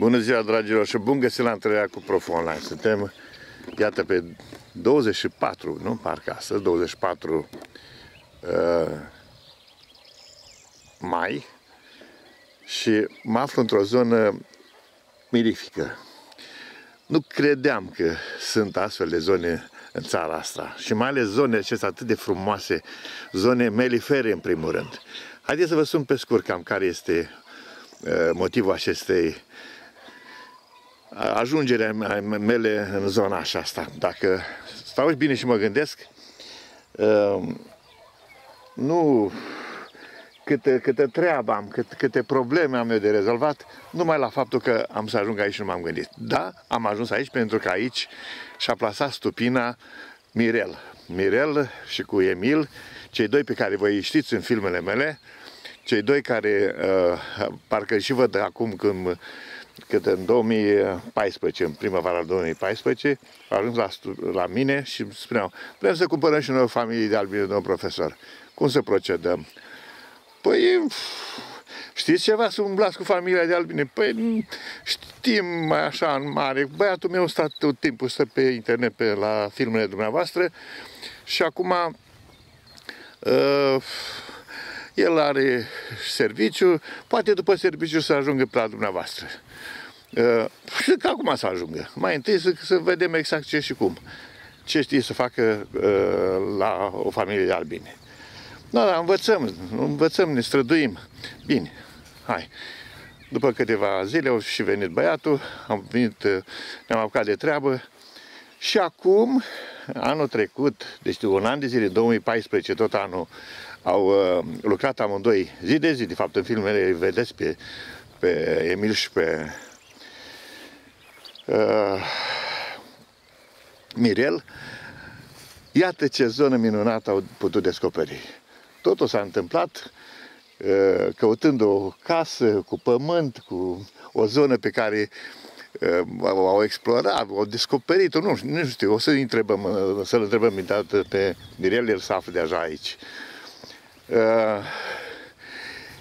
Bună ziua, dragilor, și bun găsit la întâlnirea cu Proful Online. Suntem, iată, pe 24, nu? Parcă astăzi, 24 mai, și mă aflu într-o zonă mirifică. Nu credeam că sunt astfel de zone în țara asta și mai ales zone acestea atât de frumoase, zone melifere în primul rând. Haideți să vă spun pe scurt cam care este motivul acestei ajungere mele în zona asta. Dacă stau și bine și mă gândesc, nu câte treabă am, câte probleme am eu de rezolvat, numai la faptul că am să ajung aici nu m-am gândit. Da, am ajuns aici pentru că aici și-a plasat stupina Mirel. Mirel și cu Emil, cei doi pe care voi știți în filmele mele, cei doi care parcă și văd acum cât în 2014, în primăvara 2014, au ajuns la mine și îmi spuneau: vrem să cumpărăm și noi o familie de albine, domn profesor. Cum să procedăm? Păi, știți ceva, să umblați cu familia de albine? Păi, știm așa în mare. Băiatul meu stă tot timpul pe internet, la filmele dumneavoastră, și acum el are serviciu, poate după serviciu să ajungă la dumneavoastră. Și că acum să ajungă. Mai întâi să vedem exact ce și cum. Ce știe să facă la o familie de albine. Da, învățăm, ne străduim. Bine, hai. După câteva zile au și venit băiatul, ne-am apucat de treabă. Și acum, anul trecut, deci un an de zile, 2014, tot anul, au lucrat amândoi zi de zi. De fapt, în filmele îi vedeți pe Emil și pe Mirel. Iată ce zonă minunată au putut descoperi. Totul s-a întâmplat căutând o casă cu pământ, cu o zonă pe care au explorat, au descoperit-o. Nu știu, o să-l întrebăm dată pe Mirel, el se află deja aici.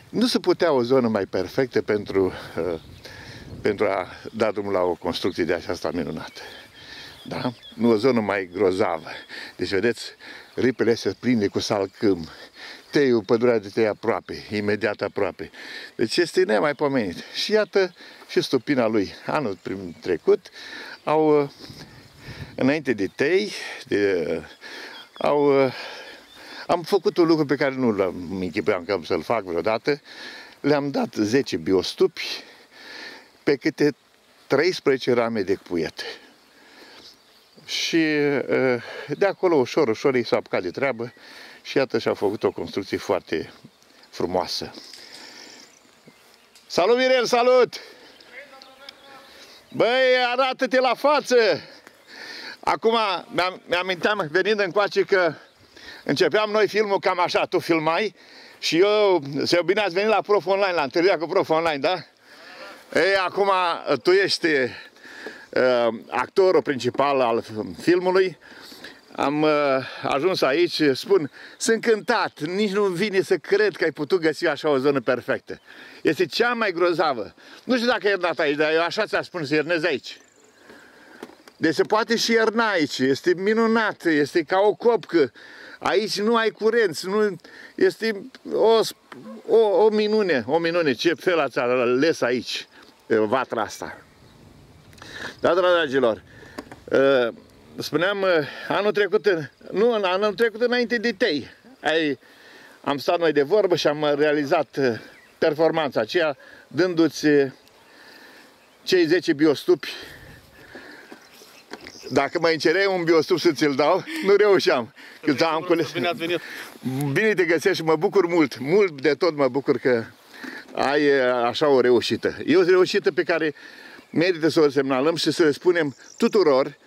Nu se putea o zonă mai perfectă pentru a da drumul la o construcție de aceasta minunată. Da? Nu, o zonă mai grozavă. Deci, vedeți, ripele se prinde cu salcâm, teiul, pădurea de tei aproape, imediat aproape. Deci este nemaipomenit. Și iată și stupina lui. Anul trecut, înainte de tei, am făcut un lucru pe care nu l-am închipuiam că am să-l fac vreodată. Le-am dat 10 biostupi pe câte 13 rame de cuiet. Și de acolo, ușor, ușor, ei s-au apucat de treabă și iată și-au făcut o construcție foarte frumoasă. Salut, Mirel, salut! Băi, arată-te la față! Acum, mi-aminteam venind încoace că începeam noi filmul cam așa, tu filmai și eu, bine ați venit la Proful Online, la întâlnirea cu Proful Online, da? Ei, acum, tu ești actorul principal al filmului. Am ajuns aici, spun, sunt cântat, nici nu-mi vine să cred că ai putut găsi așa o zonă perfectă. Este cea mai grozavă. Nu știu dacă iernat aici, dar eu așa ți-a spus să iernezi aici. Deci se poate și ierna aici, este minunat, este ca o copcă. Aici nu ai curent, este o minune, o minune. Ce fel ați ales aici, vatra asta. Da, dragilor, spuneam, anul trecut înainte de tei, am stat noi de vorbă și am realizat performanța aceea, dându-ți cei 10 biostupi. Dacă mai încereai un biostup să ți-l dau, nu reușeam. Am cules. Bine ați venit. Bine te găsești și mă bucur mult, mult de tot mă bucur că ai așa o reușită. E o reușită pe care merită să o semnalăm și să le spunem tuturor.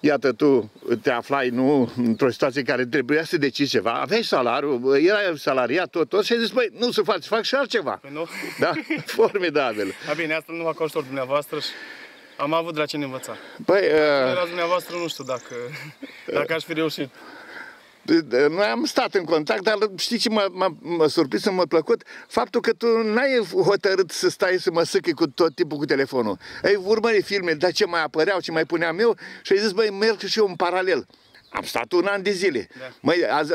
Iată, tu te aflai într-o situație în care trebuia să decizi ceva, aveai salariul, erai salariat, tot și ai zis, băi, nu să fac și altceva. Păi nu? Da? Formidabil. Da, bine, asta nu mă ajutor dumneavoastră și am avut de la cine învăța. Păi, dumneavoastră nu știu dacă aș fi reușit. Noi am stat în contact, dar știi ce m-a surprins, m-a plăcut? Faptul că tu n-ai hotărât să stai să mă sâcăi cu tot timpul cu telefonul. Ai urmărit filmele, dar ce mai apăreau, ce mai puneam eu și ai zis, băi, merg și eu în paralel. Am stat un an de zile. Da. Măi, azi,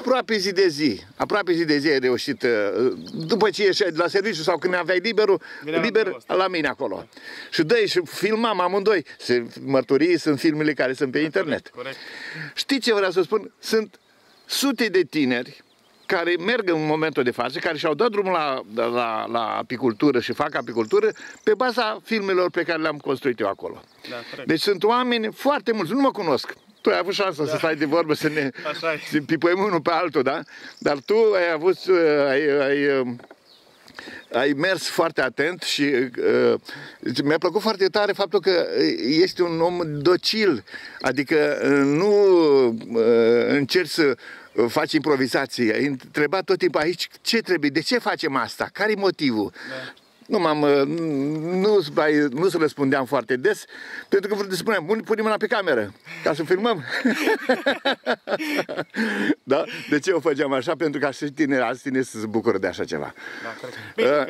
aproape zi de zi ai reușit, după ce ieși la serviciu sau când aveai liber la mine acolo. Da. Și dă și filmam amândoi. Mărturii sunt filmele care sunt pe internet. Corect. Știi ce vreau să spun? Sunt sute de tineri care merg în momentul de față, care și-au dat drumul la apicultură și fac apicultură pe baza filmelor pe care le-am construit eu acolo. Da, deci sunt oameni foarte mulți, nu mă cunosc. Tu ai avut șansa să stai de vorbă, să ne pipoim unul pe altul, da? Dar tu ai avut, ai mers foarte atent și mi-a plăcut foarte tare faptul că ești un om docil, adică nu încerci să faci improvizații, ai întrebat tot timpul aici ce trebuie, de ce facem asta, care-i motivul? Da. Nu răspundeam foarte des, pentru că spuneam, bun, punem mâna pe cameră, ca să filmăm. Da? De ce o făceam așa? Pentru că și tineri să se bucură de așa ceva. Da, bine, că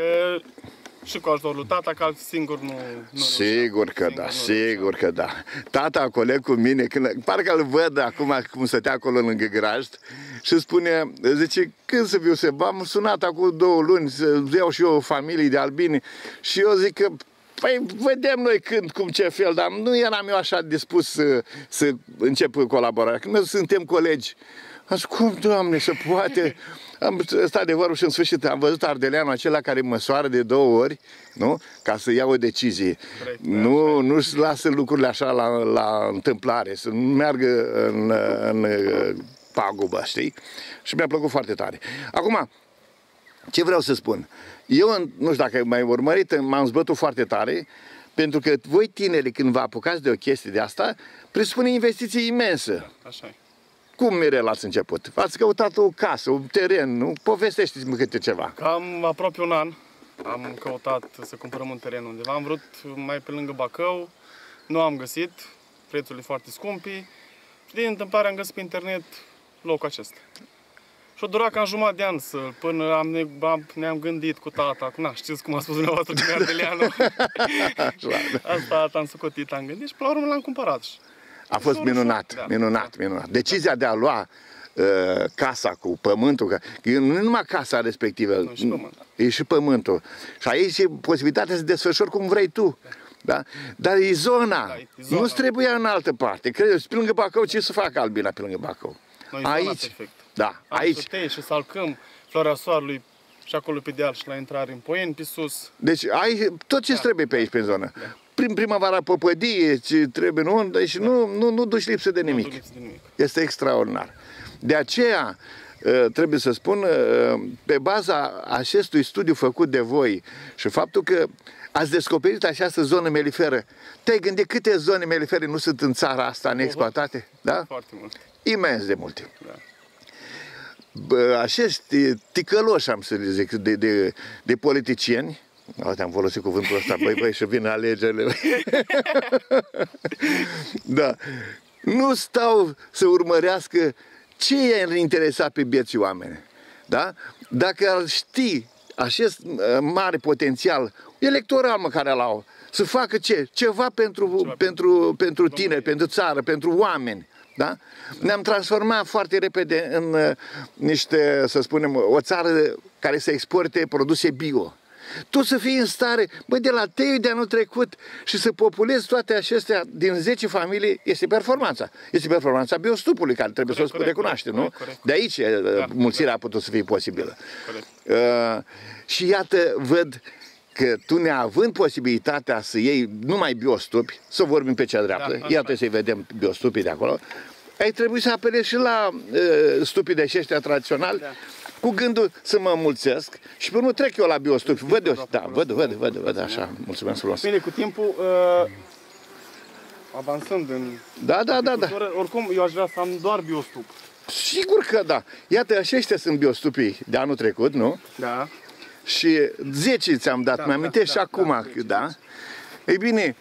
și cu ajutorul lui tata, că singur nu sigur că da, sigur că da. Tata, coleg cu mine, când, parcă îl văd acum cum stătea acolo lângă grajd și spune, zice, când să viu seba? Am sunat acum 2 luni, să iau și eu o familie de albini și eu zic că păi, vedem noi când, cum, ce fel, dar nu eram eu așa dispus să încep colaborarea. Când noi suntem colegi, am zis, cum, Doamne, se poate? Am stat de vorbă și în sfârșit am văzut ardeleanul acela care măsoară de 2 ori, nu? Ca să ia o decizie. Nu-și lasă lucrurile așa la întâmplare, să nu meargă în pagubă, știi? Și mi-a plăcut foarte tare. Acum, ce vreau să spun? Eu, nu știu dacă m-ai urmărit, m-am zbătut foarte tare, pentru că voi tineri, când vă apucați de o chestie de asta, presupune investiții imense. Așa. Cum, Mirel, ați început? Ați căutat o casă, un teren, nu? Povestește-mi câte ceva. Cam aproape un an am căutat să cumpărăm un teren undeva. Am vrut mai pe lângă Bacău, nu am găsit, prețurile foarte scumpi. Și din întâmplare am găsit pe internet locul acesta. Și-o dura cam jumătate de an până ne-am gândit cu tata. Na, știți cum a spus dumneavoastră din ardeleanul. Asta am socotit, am gândit și până la urmă l-am cumpărat. A fost minunat, da, minunat, da, minunat. Decizia de a lua casa cu pământul, că nu numai casa respectivă, nu, și pământ, e și pământul. Și aici e posibilitatea să desfășori cum vrei tu. Da? Da? Dar e zona, da, nu-ți trebuia în altă parte. Credeți, pe lângă Bacău, ce să facă albina pe lângă Bacău? Noi aici, da, aici. Sutei și salcăm floarea soarelui și acolo pe deal și la intrare în Poieni, pe sus. Deci ai tot ce-ți trebuie pe aici, pe zonă. Da. Prin primăvara păpădie, ce trebuie în undă și nu duci lipsă de nimic. Este extraordinar. De aceea, trebuie să spun, pe baza acestui studiu făcut de voi și faptul că ați descoperit această zonă meliferă, te-ai gândit câte zone melifere nu sunt în țara asta neexploatate? Da? Foarte mult. Imens de multe. Da. Acești ticăloși, am să zic, de politicieni. Uite, am folosit cuvântul ăsta, băi, și vin alegerile. Da. Nu stau să urmărească ce i-a interesat pe bieții oameni. Da? Dacă ar ști acest mare potențial electoral măcar l-au, să facă ce? Ceva pentru tineri, pentru țară, pentru oameni. Da? Ne-am transformat foarte repede în niște, să spunem, o țară care să exporte produse bio. Tu să fii în stare, băi, de la teiul de anul trecut și să populezi toate acestea din 10 familii, este performanța. Este performanța Biostupului, care trebuie să o recunoaștem, nu? Corect. De aici mulțirea a putut să fie posibilă. Și iată, văd că tu, neavând posibilitatea să iei numai Biostupi, să vorbim pe cea dreaptă, da, iată să-i vedem Biostupii de acolo, ai trebuit să apelezi și la stupii de aceștia tradiționali, da, cu gândul să mă mulțesc și până nu trec eu la Biostupi. Văd, așa, mulțumesc frumos. Bine, cu timpul, avansând în... Da. Oricum, eu aș vrea să am doar Biostup. Sigur că da. Iată, aceștia sunt Biostupii de anul trecut, nu? Da. Și 10 ți-am dat, mi-amintești și acum, da? Ei bine,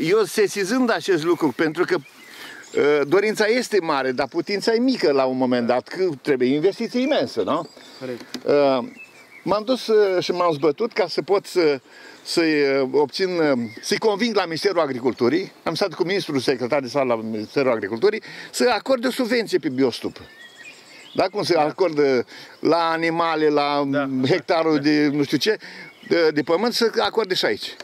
eu sesizând acest lucru, pentru că Dorința este mare, dar putința e mică la un moment dat, că trebuie investiții imense, nu? M-am dus și m-am zbătut ca să pot să-i conving la Ministerul Agriculturii. Am stat cu ministrul secretar de stat la Ministerul Agriculturii să acorde subvenție pe Biostup. Da? Cum se acordă la animale, la hectarul de nu știu ce, de pământ, să acorde și aici.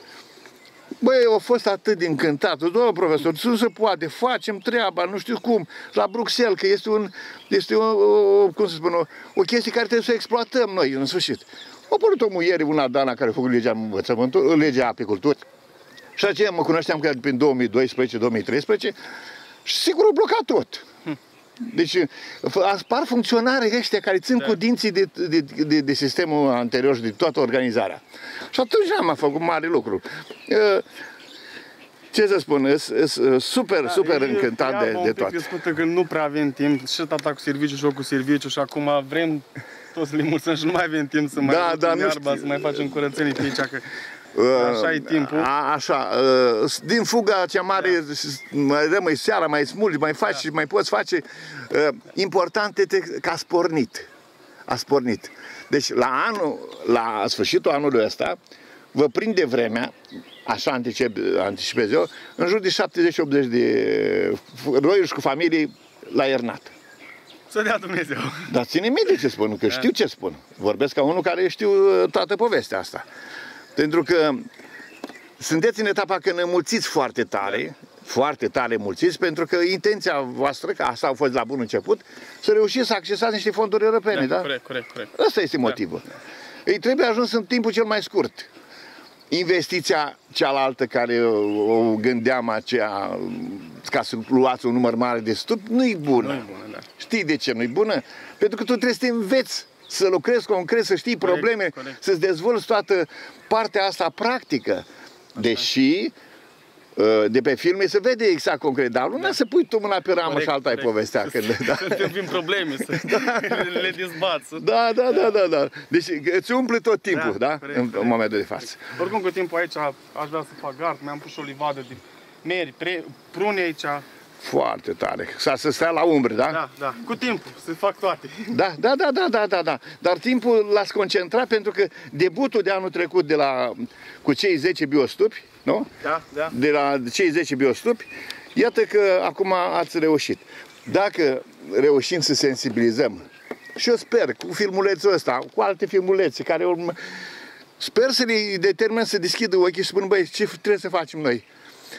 Băi, au fost atât de încântat. Domnul profesor, nu se poate, facem treaba, nu știu cum, la Bruxelles, că este un, cum să spun, o chestie care trebuie să o exploatăm noi, în sfârșit. A apărut omul ieri, una Dana, care a făcut legea apiculturii, și aceea mă cunoșteam că prin 2012-2013 și sigur a blocat tot. Deci apar funcționarii ăștia care țin cu dinții de sistemul anterior și de toată organizarea. Și atunci am făcut mare lucru. Ce să spun, sunt super încântat de toate. Discută că nu prea avem timp, și tata cu serviciu și eu cu serviciu, și acum vrem toți să le mulțumim și nu mai avem timp să mai facem iarba, să mai facem curățenii pe aici, că așa e timpul. Așa, din fuga cea mare, mai rămâi seara, mai smulgi, mai faci și mai poți face. Important este că ați pornit. Ați pornit. Deci la sfârșitul anului ăsta, vă prinde vremea, așa anticipez eu, în jur de 70-80 de roiuri cu familii la Iernat. Să dea Dumnezeu. Dar ține minte ce spun, că știu ce spun. Vorbesc ca unul care știu toată povestea asta. Pentru că sunteți în etapa când înmulțiți foarte tare, foarte tare mulțiți, pentru că intenția voastră, că asta a fost la bun început, să reușiți să accesați niște fonduri europene, da? Corect. Asta este motivul. Ei trebuie ajuns în timpul cel mai scurt. Investiția cealaltă care o gândeam aceea, ca să luați un număr mare de stup, nu-i bună. Nu-i bună. Știi de ce nu-i bună? Pentru că tu trebuie să te înveți să lucrezi concret, să știi probleme, să-ți dezvolți toată partea asta practică. Deși, de pe filme se vede exact concret, dar nu să pui tu mâna pe ramă și alta ai povestea. Să vin probleme, să le dezbați. Da. Deci îți umple tot timpul, da? În momentul de față. Oricum, cu timpul aici aș vrea să fac gard, mi-am pus o livadă de meri, prune aici. Foarte tare. Să stea la umbră, da? Da. Cu timpul, să fac toate. Da. Dar timpul l-ați concentrat pentru că debutul de anul trecut de la, cu cei 10 biostupi, nu? Da. De la cei 10 biostupi, iată că acum ați reușit. Dacă reușim să sensibilizăm, și eu sper, cu filmulețul ăsta, cu alte filmulețe care urmă, sper să le determinăm să deschidă ochii și spun, băi, ce trebuie să facem noi?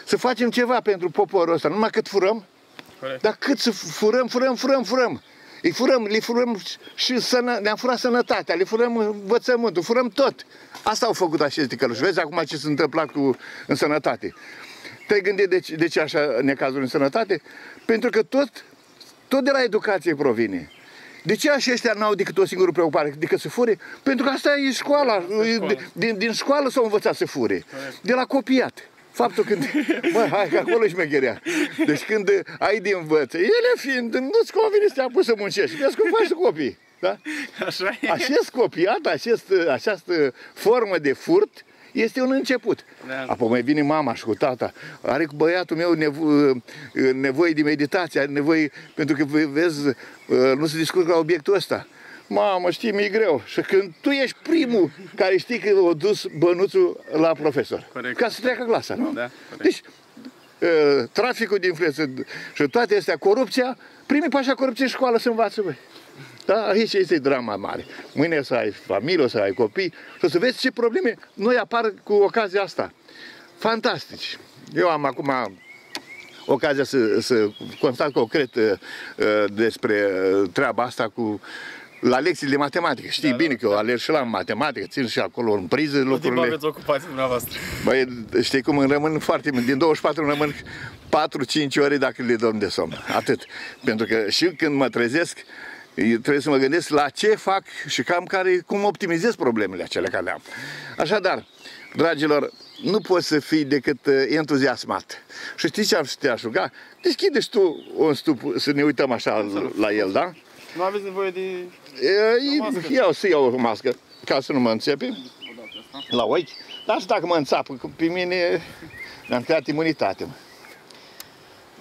Să facem ceva pentru poporul ăsta, numai cât furăm, dar cât să furăm. Le furăm și ne-am furat sănătatea, le furăm învățământul, furăm tot. Asta au făcut acești căluși. Vezi acum ce s-a întâmplat în sănătate. Te-ai gândit de ce așa necazuri în sănătate? Pentru că tot de la educație provine. De ce așa ăștia n-au decât o singură preocupare, decât să fure? Pentru că asta e școala. Din școală s-au învățat să fure. De la copiat. Faptul când, bă, hai că acolo e șmecherea. Deci când ai de învăț, ele fiind, nu-ți convine să te apuci să muncești. Vezi cum faci cu copii, da? Așa e. Acest copiat, această formă de furt este un început. Apoi mai vine mama și cu tata. Are băiatul meu nevoie de meditație, are nevoie, pentru că vezi, nu se discută la obiectul ăsta. Mamă, știi, mi-e greu. Și când tu ești primul care știi că a dus bănuțul la profesor. Corect. Ca să treacă clasa, nu? Da, deci, traficul de influență și toate astea, corupția, primii pași la corupție în școală se învață, băi. Da? Aici este drama mare. Mâine o să ai familie, o să ai copii și o să vezi ce probleme noi apar cu ocazia asta. Fantastici. Eu am acum ocazia să constat concret despre treaba asta cu la lecțiile de matematică. Știi bine că eu alerg și la matematică, țin și acolo în priză lucrurile. Tot aveți ocupații dumneavoastră. Băi, știi cum, îmi rămân foarte mult. Din 24 îmi rămân 4-5 ore dacă le dorm de somn. Atât. Pentru că și când mă trezesc, trebuie să mă gândesc la ce fac și cum optimizez problemele acelea care le am. Așadar, dragilor, nu poți să fii decât entuziasmat. Și știi ce te-aș ruga? Deschide-și tu un stup să ne uităm așa la el, da? Nu aveți nevoie de iau o mască, ca să nu mă înțepe la ochi. Dar și dacă mă înțapă, pe mine mi-am creat imunitate.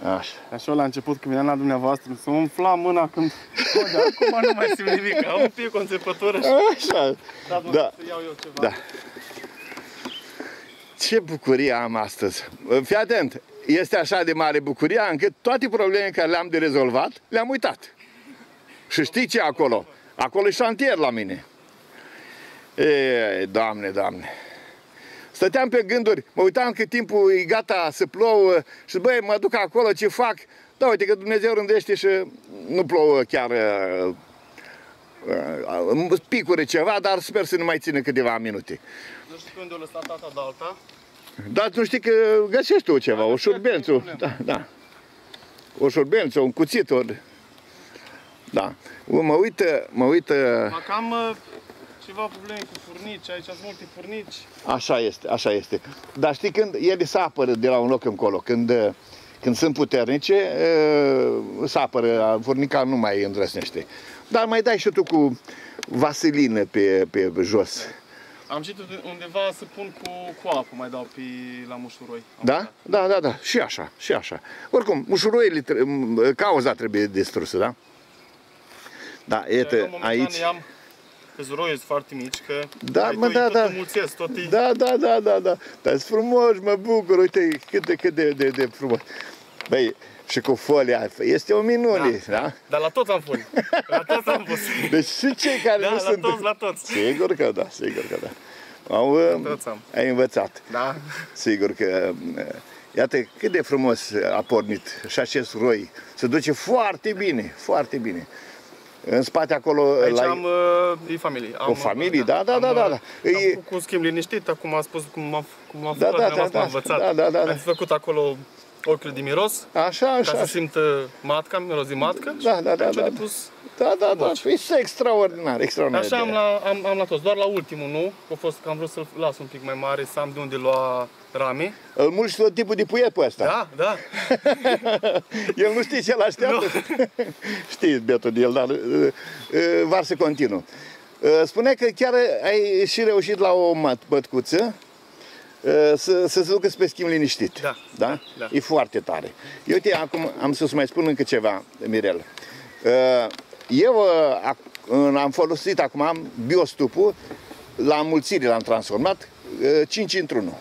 Așa. Așa la început, când veneam la dumneavoastră, să umfla mâna când... Bă, dar acum nu mai simt nimic, am un pic o înțepătură și... Așa. Da, bun, da. Să iau eu ceva. Da. Ce bucurie am astăzi! Fii atent! Este așa de mare bucuria încât toate problemele care le-am de rezolvat, le-am uitat. Și știi ce acolo? Acolo e șantier la mine. Ei, Doamne, Doamne! Stăteam pe gânduri, mă uitam cât timpul e gata să plouă și băi, mă duc acolo, ce fac? Da, uite că Dumnezeu rândește și nu plouă chiar, picure ceva, dar sper să nu mai țină câteva minute. Nu știu unde o lăsat tata de alta. Dar tu știi că găsești tu ceva, o șurbență, da, da. O șurbență, un cuțit, ori... Da, mă uită... Mă cam... Ceva probleme cu furnici, aici sunt multe furnici. Așa este, așa este. Dar știi, când ele se apără de la un loc încolo, când sunt puternice, se apără, furnica nu mai îndrăsnește. Dar mai dai și tu cu vaselină pe jos. Am citit undeva să pun cu apă, mai dau la mușuroi. Da? Da, da, da, și așa, și așa. Oricum, mușuroile, cauza trebuie distrusă, da? Da, iată, aici... Zuroi sunt foarte mici, că da, mă, da, da. Mulțesc, da, da, da, da, da. Dar sunt frumos, mă bucur, uite cât de frumos. Băi, și cu folia, este o minune, da? Da? Dar la toți am fost. La toți am fost. Deci și cei care da, nu sunt... Toți, la toți. Sigur că da, sigur că da. Ai învățat. Da. Sigur că... Iată cât de frumos a pornit și acest roi. Se duce foarte bine, foarte bine. În spate acolo... Aici la... am e familie. Am, o familie, da, da, da, da. Am făcut un schimb liniștit, acum am spus cum am făcut, da, da, da, învățat. Da, da, da, da. Am făcut acolo ochiul de miros, așa, așa, ca să simtă matca, miros de matcă. Da, da, da, da. Da, da, da, este extraordinar, extraordinar. Așa am la toți, doar la ultimul nu, că am vrut să-l las un pic mai mare, să am de unde lua rame. Îl mulți tot tipul de puiet pe ăsta. Da, da. El nu știe ce l-așteaptă. Știi, betul de el, dar varsă continuu. Spune că chiar ai și reușit la o mătcuță să se ducă spre schimb liniștit. Da, da? Da, da. E foarte tare. Eu, uite, acum am să-ți mai spun încă ceva, Mirel. Eu am folosit acum, am biostupul, la înmulțire l-am transformat 5 într-1.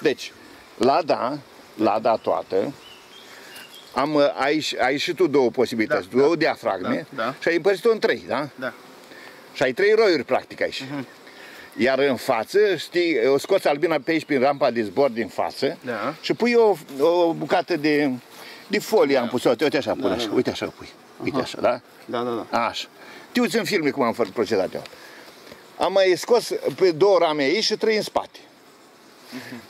Deci, l-a dat toată, ai și tu două posibilități, da, două da, diafragme, da, da. Și ai împărțit-o în 3, da? Da. Și ai 3 roiuri, practic, aici. Iar în față, știi, o scoți albina pe aici, prin rampa de zbor din față, da. Și pui o bucată de folie, da. Am pus-o, uite așa, pune, da, așa, da. Uite așa, pui. Uite așa, da? Da, da, da. Așa. Te uiți în filme cum am procedat eu. Am mai scos pe 2 rame aici și 3 în spate.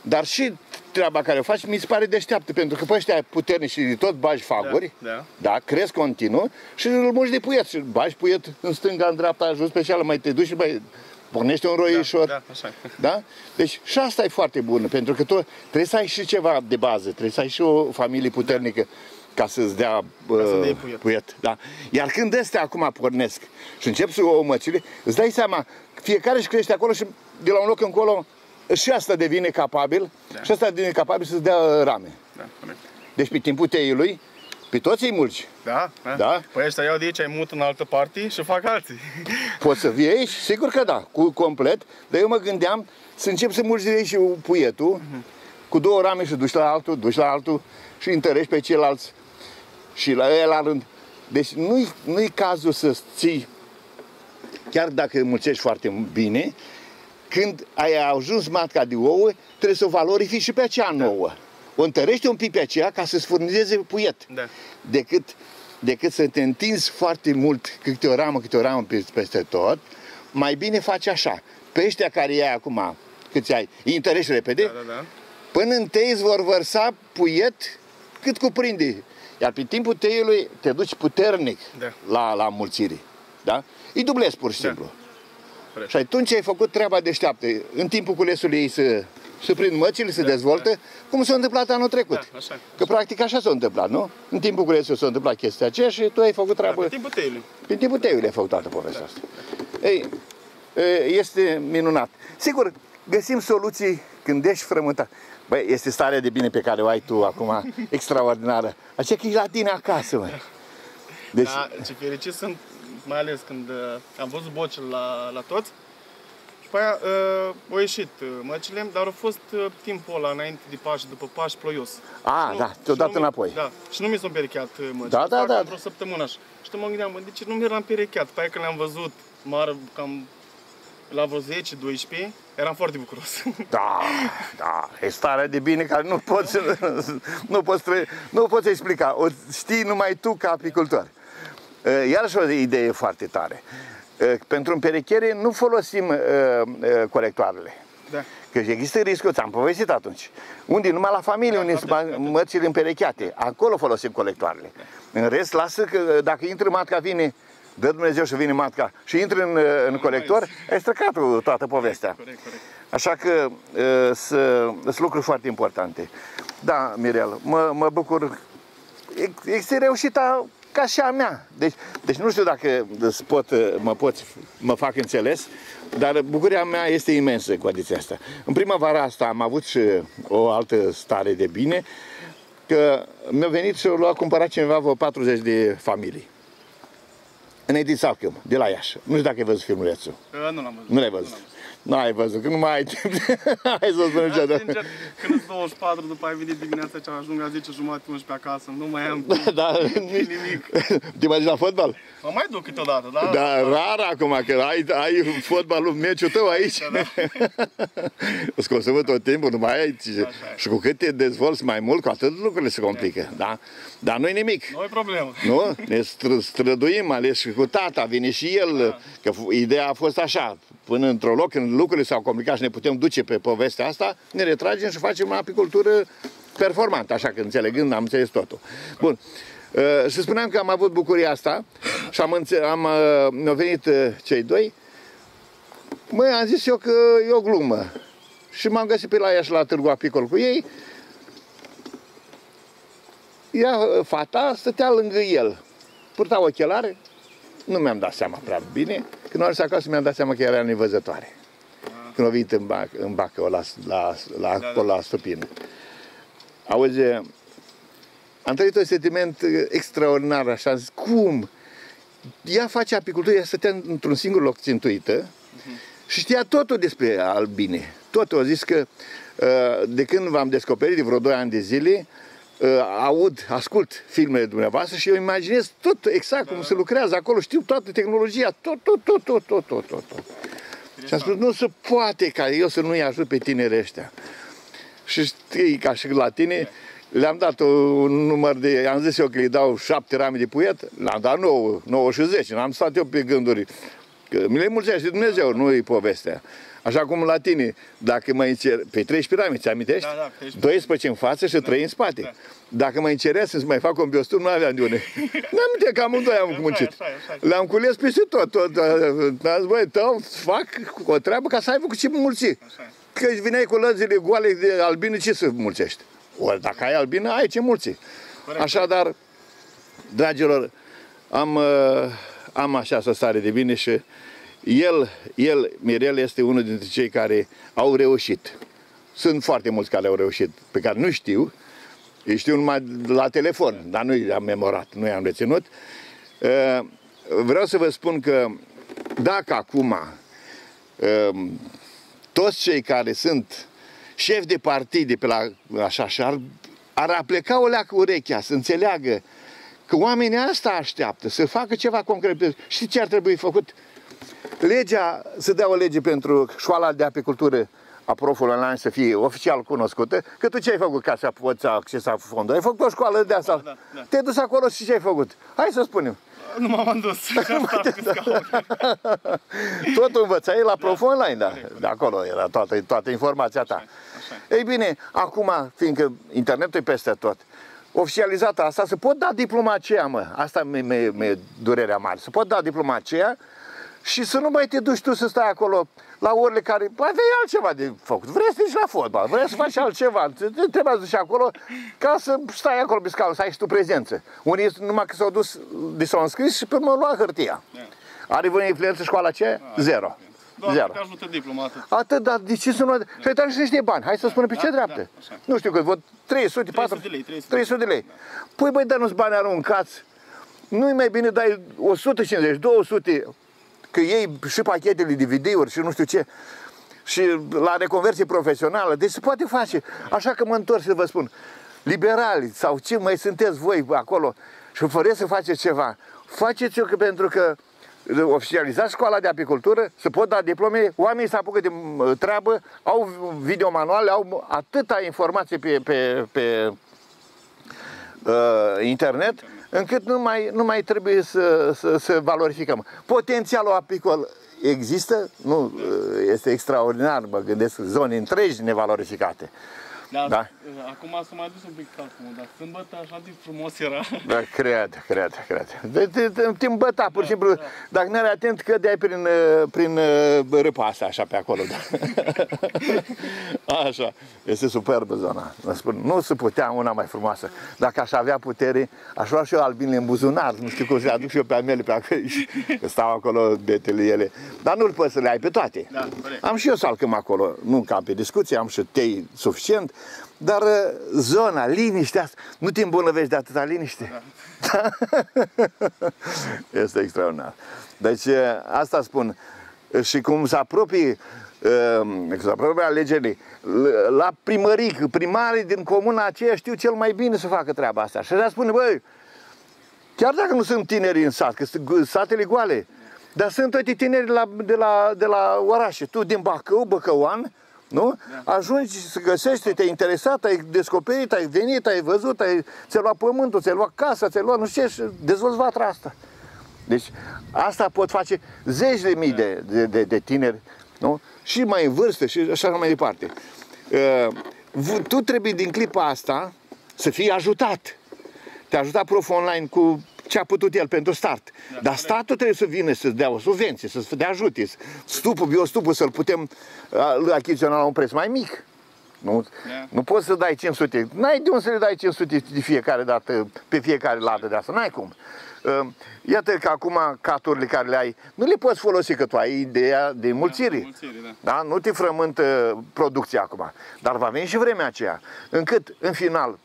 Dar și treaba care o faci mi se pare deșteaptă, pentru că pe ăștia puternici și tot bagi faguri, da, da. Da, crezi continuu și îl muși de puiet și bagi puiet în stânga, în dreapta, jos pe cealaltă, mai te duci și mai pornești un roișor. Da, da, așa. Da? Deci și asta e foarte bună, pentru că tu trebuie să ai și ceva de bază, trebuie să ai și o familie puternică. Da. Ca să-ți dea puiet. Da. Iar când astea acum pornesc și încep să o mățile, îți dai seama, fiecare își crește acolo și de la un loc încolo și asta devine capabil, da. Și asta devine capabil să-ți dea rame. Da, deci pe timpul teiului, pe toți îi mulci. Da, da. Da? Păi ăștia iau de aici, ai mut în altă parte și fac alții. Poți să vii aici? Sigur că da, cu complet. Dar eu mă gândeam să încep să mulci de aici și puietul, cu 2 rame și duci la altul, duci la altul și întărești pe ceilalți. Și la el la rând. Deci nu-i cazul să ții, chiar dacă mulțești foarte bine, când ai ajuns matca de ouă, trebuie să o valorifici și pe aceea nouă. Da. O întărești un pic pe aceea ca să-ți furnizeze puiet. Da. Decât să te întinzi foarte mult câte o ramă peste tot, mai bine faci așa. Pe ăștia care i-ai acum, câți ai, îi întărești repede, da, da, da. Până în tei îți vor vărsa puiet cât cuprinde. Iar pe timpul teiului te duci puternic, da. la mulțire. Da? Îi dublezi pur și simplu. Da. Și atunci ai făcut treaba deșteaptă. În timpul culesului ei se prind măcile, se da, dezvoltă, da. Cum s-a întâmplat anul trecut. Da, așa. Că practic așa s-a întâmplat, nu? În timpul culesului s-a întâmplat chestia aceea și tu ai făcut treaba... Da, pe timpul teiului. Pe timpul teiului ai făcut toată povestea asta. Da. Ei, este minunat. Sigur, găsim soluții când ești frământat. Băi, este starea de bine pe care o ai tu acum, extraordinară. Aceea că e la tine acasă, măi. Deci... Da, ce fericit sunt, mai ales când am văzut bocile la toți. Și pe aia au ieșit măcile, dar au fost timpul ăla înainte de Paști, după Paști, ploios. A, nu, da, ți-o dat înapoi. Da, și nu mi s-au perecheat măcile, da. Într-o săptămână așa. Și mă gândeam, de ce nu mi eram perecheat? Pe aia când le-am văzut, mară, cam la vreo 10-12, eram foarte bucuros. Da, da, e starea de bine care nu poți, nu poți explica. O știi numai tu ca apicultor. Iarăși o idee foarte tare. Pentru împerechere nu folosim corectoarele. Da. Că există riscul, ți-am povestit atunci. Unde numai la familie, unde sunt mățile împerecheate, acolo folosim colectoarele. Da. În rest, lasă că dacă intră matca, vine, dă Dumnezeu și vine matca și intră în colector, ai străcat toată povestea. Corect. Așa că sunt lucruri foarte importante. Da, Mirel, mă bucur. Este reușita ca și a mea. Deci nu știu dacă mă fac înțeles, dar bucuria mea este imensă cu adiția asta. În primăvara asta am avut și o altă stare de bine, că mi-a venit și a cumpărat cineva vreo 40 de familii. În Edița Câmp, de la Iași. Nu știu dacă ai văzut filmulețul. Nu l-am văzut. Nu l-ai văzut. Nu ai văzut, că nu mai ai timp. Hai să o spun niciodată. Când sunt 24, după ai venit dimineața ce ajung la 10:30, 11 acasă, nu mai am nimic. Te mai duci la fotbal? Mă mai duc câteodată, da? Da, rar acum, că ai fotbalul, meciul tău aici. Îți consumă tot timpul, nu mai ai. Și cu cât te dezvolți mai mult, cu atât lucrurile se complică, da? Dar nu-i nimic. Nu e problemă. Nu? Ne străduim, ales și cu tata, vine și el, că ideea a fost așa, până într-o loc, când lucrurile s-au complicat și ne putem duce pe povestea asta, ne retragem și facem o apicultură performantă, așa că înțelegând, am înțeles totul. Bun. Și spuneam că am avut bucuria asta și mi-au venit cei doi. Măi, am zis eu că e o glumă. Și m-am găsit pe la Iași la Târgu Apicol cu ei. Ea, fata, stătea lângă el. Purta ochelare. Nu mi-am dat seama prea bine. Când am ajuns acasă, mi-am dat seama că era nevăzătoare. Când am venit în Bacău, la Stupină. Auzi, am trăit un sentiment extraordinar, așa, zis, cum? Ea face apicultură, ea stătea într-un singur loc țintuită și știa totul despre albine. Totul. Au zis că de când v-am descoperit, de vreo 2 ani de zile, ascult filmele dumneavoastră și eu imaginez tot exact cum se lucrează acolo, știu toată tehnologia, tot. Și am spus, nu se poate ca eu să nu-i ajut pe tinerii ăștia. Și știi, ca și la tine, le-am dat un număr de, am zis eu că îi dau 7 rame de puiet, le-am dat 9 și 10, n-am stat eu pe gânduri. Că mi le mulțește Dumnezeu, nu-i povestea. Așa cum la tine, dacă mă încerc, pe 13 piramiți, ți-amintești? Da, 12 în față și 3 în spate. Da. Dacă mă încerea să mai fac un biostur, nu aveam de une. N-am mintea că amândoi am muncit. Le-am cules peste tot. Băi, tău, fac o treabă ca să aibă cu ce mulți. Că își vineai cu lăzile goale de albine, ce să mulțești? Ori dacă ai albină, ai ce mulți. Așadar, dragilor, am așa o stare de bine și Mirel, este unul dintre cei care au reușit. Sunt foarte mulți care au reușit, pe care nu știu. Îi știu numai la telefon, dar nu i-am memorat, nu i-am reținut. Vreau să vă spun că dacă acum toți cei care sunt șefi de partide pe la așa și ar apleca o leacă urechea, să înțeleagă că oamenii asta așteaptă, să facă ceva concret. Știți ce ar trebui făcut? Legea, să dea o lege pentru școala de apicultură a Proful Online să fie oficial cunoscută, că tu ce ai făcut ca să poți accesa fondul? Ai făcut o școală de asta? Da. Te-ai dus acolo și ce ai făcut? Hai să spunem. Nu m-am dus. Tot învățai la Proful Online, da. De acolo era toată informația ta. Așa. Ei bine, acum, fiindcă internetul e peste tot, oficializată asta, se pot da diploma aceea, mă. Asta mi-e durerea mare. Se pot da diploma aceea și să nu mai te duci tu să stai acolo la orele care aveai altceva de făcut. Vrei să ești la fotbal, vrei să faci altceva. Trebuie să duci acolo ca să stai acolo pe scaun, să ai și tu prezență. Unii numai că s-au dus, s-au înscris și până m-au luat hârtia. Are vreo influență școala aceea? Zero. Doamne, te ajută diploma, atât. Atât, dar de ce să nu... Să-i dau și niște bani, hai să spunem pe ce dreaptă. Nu știu cât, văd 300, 400 de lei. 300 de lei. Păi băi, dar nu-ți bani aruncați. Nu-i mai bine dai 150, 200, că iei și pachetele DVD-uri și nu știu ce. Și la reconversie profesională, deci se poate face. Așa că mă întorc să vă spun, liberali sau ce mai sunteți voi acolo și fără să faceți ceva, faceți-o că pentru că oficializați școala de apicultură, se pot da diplome, oamenii se apucă de treabă, au videomanuale, au atâta informație pe internet, încât nu mai trebuie să valorificăm. Potențialul apicol există, nu este extraordinar, mă gândesc, zone întregi nevalorificate. Da, da. Acum s-a mai dus un pic capul, dar sâmbătă așa de frumos era. Da, cred. Te îmbăta, pur și simplu, dacă nu erai atent, cădeai prin râpa asta, așa, pe acolo. Da. Așa, este superbă zona. Nu se putea una mai frumoasă. Dacă aș avea putere, aș lua și eu albinele în buzunar, nu știu cum, să aduc și eu pe amele, pe acolo, că stau acolo betele ele. Dar nu-l poți să le ai pe toate. Da, am și eu salcăm acolo, nu cam pe discuție, am și tei suficient. Dar zona, liniștea asta, nu te îmbolnăvești de atâta liniște. Da. Este extraordinar. Deci asta spun. Și cum se apropie alegerii la primării, primarii din comuna aceea știu cel mai bine să facă treaba asta. Și așa spune, băi, chiar dacă nu sunt tineri în sat, că sunt satele goale, dar sunt toate tineri de la orașe. Tu din Bacău, băcăuan, nu? Da. Ajungi, să găsești, te-ai interesat, ai descoperit, ai venit, ai văzut, ți-ai luat pământul, ți-ai luat casa, ți-ai luat nu știu ce, dezvolți vatra asta. Deci asta pot face zeci de mii de tineri, nu? Și mai în vârstă și așa mai departe. Tu trebuie din clipa asta să fii ajutat. Te-a ajutat Proful Online cu ce a putut el pentru start. Dar statul trebuie să vină să-ți dea o subvenție, să te ajute. Stupul, biostupul, să-l putem achiziționa la un preț mai mic. Nu, nu poți să dai 500. N-ai de unde să le dai 500 de fiecare dată, pe fiecare ladă de asta. N-ai cum. Iată că acum caturile care le ai, nu le poți folosi, că tu ai ideea de înmulțire. Da? Nu te frământă producția acum. Dar va veni și vremea aceea, încât, în final,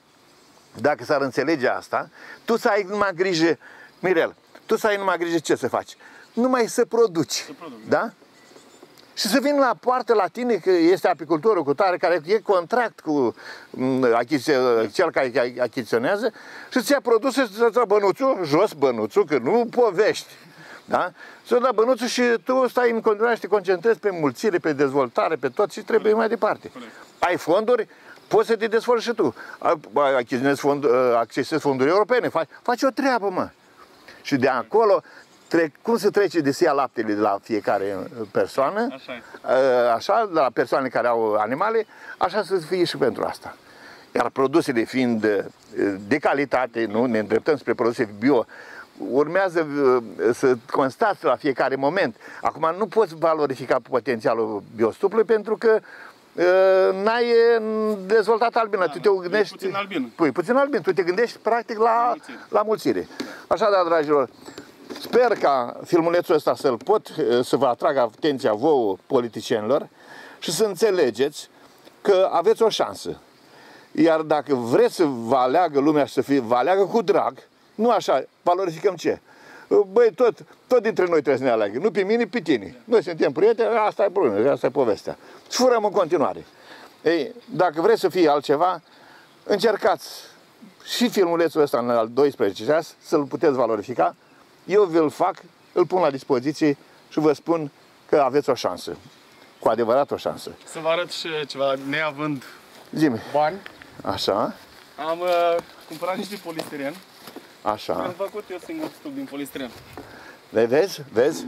dacă s-ar înțelege asta, tu să ai numai grijă, Mirel, tu să ai numai grijă ce să faci. Numai să produci, da? Și să vin la poartă la tine, că este apicultorul cu tare, care e contract cu cel care achiziționează, și ți-a produs să-ți dă bănuțul, jos bănuțul, că nu povești, da? Să-ți dă bănuțul și tu stai în continuare și te concentrezi pe mulțire, pe dezvoltare, pe tot și trebuie mai departe. Ai fonduri, poți să te dezvolți și tu. Accesezi fonduri europene, faci o treabă, mă. Și de acolo, cum se trece de să ia laptele de la fiecare persoană, așa, de la persoane care au animale, așa să fie și pentru asta. Iar produsele fiind de calitate, nu ne îndreptăm spre produse bio, urmează să constați la fiecare moment. Acum nu poți valorifica potențialul biostupului pentru că n-ai dezvoltat albina, tu te gândești puțin albin. Puțin albin, tu te gândești practic la mulțire. Așadar, dragilor, sper ca filmulețul ăsta să vă atragă atenția vouă, politicienilor, și să înțelegeți că aveți o șansă. Iar dacă vreți să vă aleagă lumea și vă aleagă cu drag, nu așa, valorificăm ce? Băi, tot dintre noi trebuie să ne aleagă. Nu pe mine, pe tine. Noi suntem prieteni, asta e problema, asta e povestea. Sfurăm în continuare. Ei, dacă vreți să fie altceva, încercați și filmulețul ăsta în al 12-lea să-l puteți valorifica. Eu vi-l fac, îl pun la dispoziție și vă spun că aveți o șansă. Cu adevărat o șansă. Să vă arăt și ceva, neavând bani. Așa. Am cumpărat niște polistiren. Așa. Am făcut eu singur stup din polistiren. Vezi?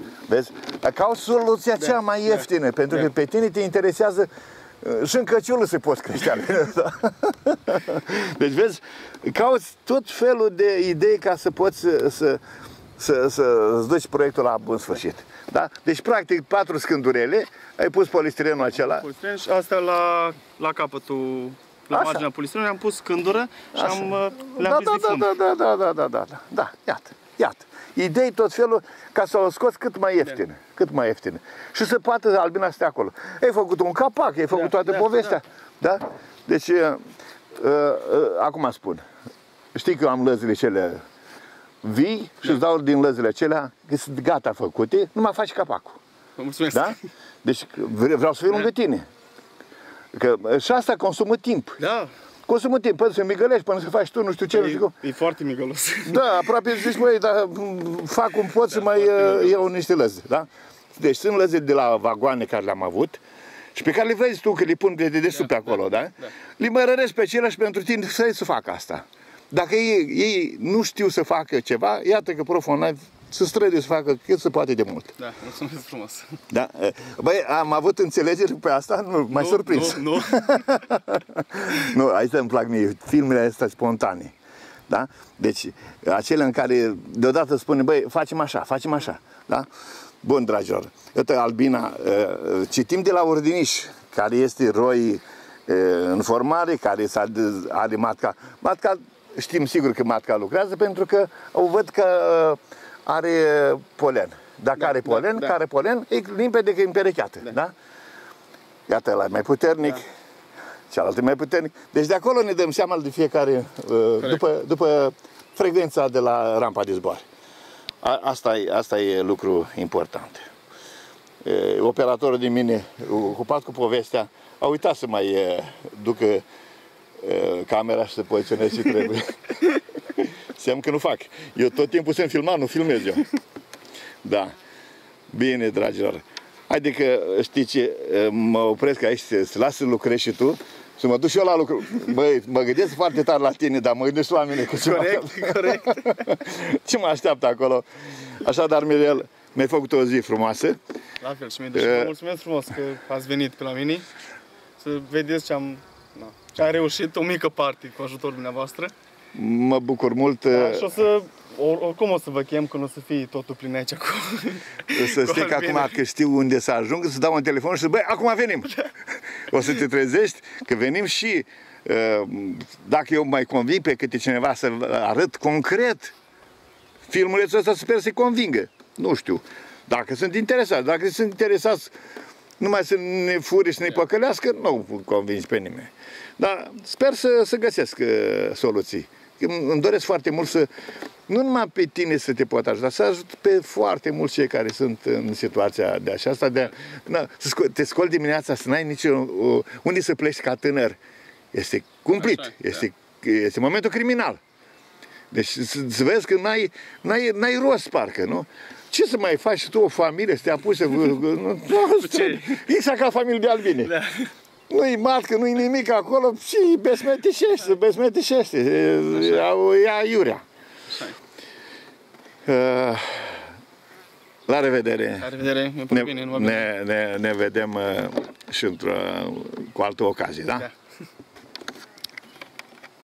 Cauți soluția cea mai ieftină, pentru că pe tine te interesează și în căciulul se pot crește albine. Deci vezi, cauți tot felul de idei ca să poți să-ți duci proiectul la bun sfârșit. Da? Deci practic 4 scândurele, ai pus polistirenul acela. Și asta la capătul, la marginea polistirenului, am pus scândură și le-am pus difund. Da, iată. Iată, idei tot felul ca să o scoți cât mai ieftin, da. Cât mai ieftin. Și se poate albina asta acolo. Ai făcut un capac, ai făcut toată povestea. Da? Da? Deci, acum spun, știi că eu am lăzile cele vii și îți dau din lăzile acelea, că sunt gata făcute, nu mai faci capacul. Mulțumesc. Da? Deci vreau să fiu lângă tine. Că și asta consumă timp. Da. Consumă timp, până să migălești, până să faci tu nu știu ce. E foarte migălos. Da, aproape zici, băi, dar fac cum pot să mai iau niște lăzi. Da? Deci sunt lăzi de la vagoane care le-am avut și pe care le vezi tu că le pun de desubt acolo, da? Le mărăresc pe ceilalți pentru tine să facă asta. Dacă ei nu știu să facă ceva, iată că Proful Online se străduie să facă cât se poate de mult. Da, mulțumesc frumos. Da. Băi, am avut înțelegeri pe asta? Nu, m-ai surprins. Nu, nu, aici îmi plac mie filmele astea spontane. Da? Deci, acele în care deodată spune, băi, facem așa, facem așa. Da? Bun, dragilor, iată, Albina, citim de la Ordiniș, care este roi în formare, care are matca. Matca, știm sigur că matca lucrează, pentru că o văd că are polen. Dacă are polen, care are polen, e limpede că e împerecheată. Da. Da? Iată, ăla e mai puternic, cealaltă e mai puternic. Deci de acolo ne dăm seama de fiecare, după frecvența de la rampa de zboare. Asta e lucru important. Operatorul din mine, ocupat cu povestea, a uitat să mai ducă camera și să poziționeze ce trebuie. Seamnă că nu fac. Eu tot timpul sunt filmat, nu filmez eu. Da. Bine, dragilor. Haide că, știi ce, mă opresc aici, să las să lucrezi și tu, să mă duc și eu la lucru. Băi, mă gândesc foarte tare la tine, dar mă gândesc la mine cu ceva. Corect, corect. Ce mă așteaptă acolo? Așadar, Mirel, mi-ai făcut o zi frumoasă. La fel și mie. Deci vă mulțumesc frumos că ați venit pe la mine. Să vedeți ce am... Am reușit o mică parte cu ajutorul dumneavoastră. Mă bucur mult. Da, și o să, oricum o să vă chem când o să fie totul plin aici acum. O să știi că acum că știu unde să ajung, să dau un telefon și să zic, băi, acum venim. O să te trezești că venim și dacă eu mai convin pe câte cineva să arăt concret filmulețul ăsta, sper să-i convingă. Nu știu. Dacă sunt interesați, numai să ne fure și să ne păcălească, nu convingi pe nimeni. Dar sper să găsesc soluții. Îmi doresc foarte mult să, nu numai pe tine să te pot ajuta, să ajut pe foarte mulți cei care sunt în situația de aceasta. Să te scoli dimineața, să n-ai nici unde să pleci ca tânăr. Este cumplit, așa, este momentul criminal. Deci să vezi că n-ai rost, parcă, nu? Ce să mai faci tu o familie, să te apuci să... Exact ca familie de albine. Da. Nu-i matcă, nu-i nimic acolo și besmeteșește. Ia iurea. La revedere. La revedere. Ne vedem și cu altă ocazie, da? Da.